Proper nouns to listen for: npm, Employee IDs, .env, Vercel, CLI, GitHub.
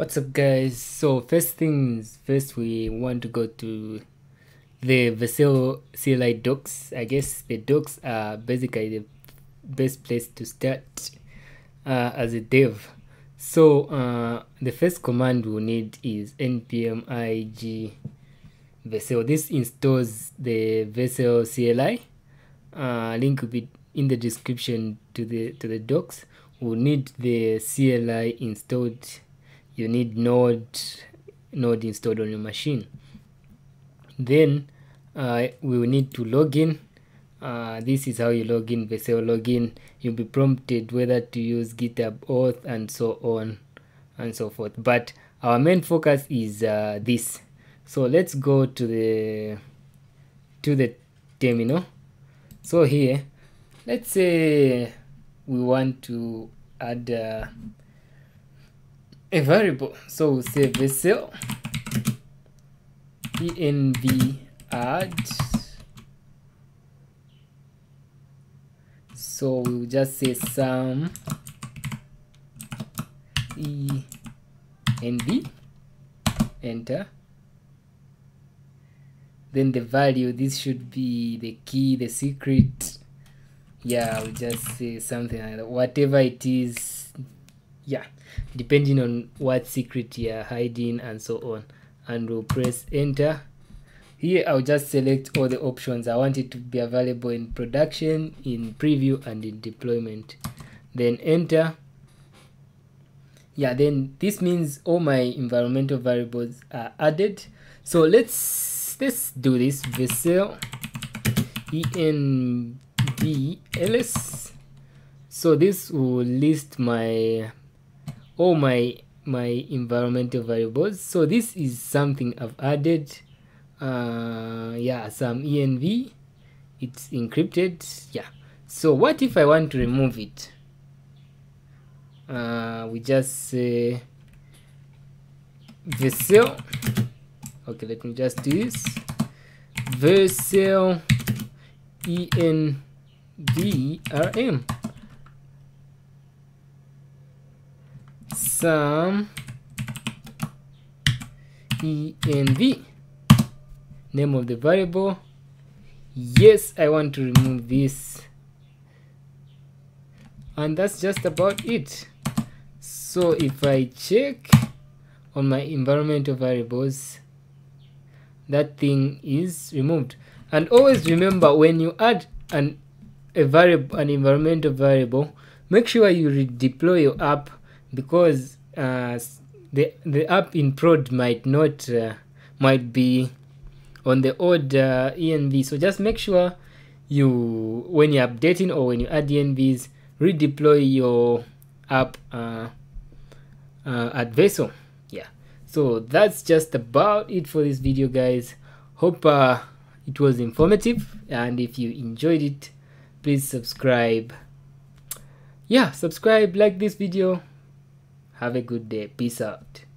What's up guys? So first things first, we want to go to the Vercel CLI docs. I guess the docs are basically the best place to start as a dev. So the first command we'll need is npm ig Vercel. This installs the Vercel CLI. Link will be in the description to the docs. We'll need the CLI installed. You need node installed on your machine. Then we will need to log in. This is how you log in Vercel login. You'll be prompted whether to use GitHub auth and so on and so forth, but our main focus is this. So let's go to the terminal. So here, let's say we want to add a variable. So we'll say Vercel .env add. So we'll just say sum .env, enter. Then the value, this should be the key, the secret. Yeah, we'll just say something like that, whatever it is. Yeah, depending on what secret you're hiding and so on. And we'll press enter. Here I'll just select all the options. I want it to be available in production, in preview, and in deployment. Then enter. Yeah, then this means all my environmental variables are added. So let's do this. Vercel env ls. So this will list my all my environmental variables. So this is something I've added. Yeah, some env, it's encrypted. Yeah, so what if I want to remove it? We just say Vercel, okay, let me just do this, Vercel env rm sum env, name of the variable. Yes, I want to remove this, and that's just about it. So if I check on my environmental variables, that thing is removed. And always remember, when you add an environmental variable, make sure you redeploy your app, because the app in prod might be on the old env. So just make sure you, when you're updating or when you add envs, redeploy your app at Vercel. Yeah, so that's just about it for this video guys. Hope it was informative, and if you enjoyed it, please subscribe. Yeah, subscribe, like this video. Have a good day. Peace out.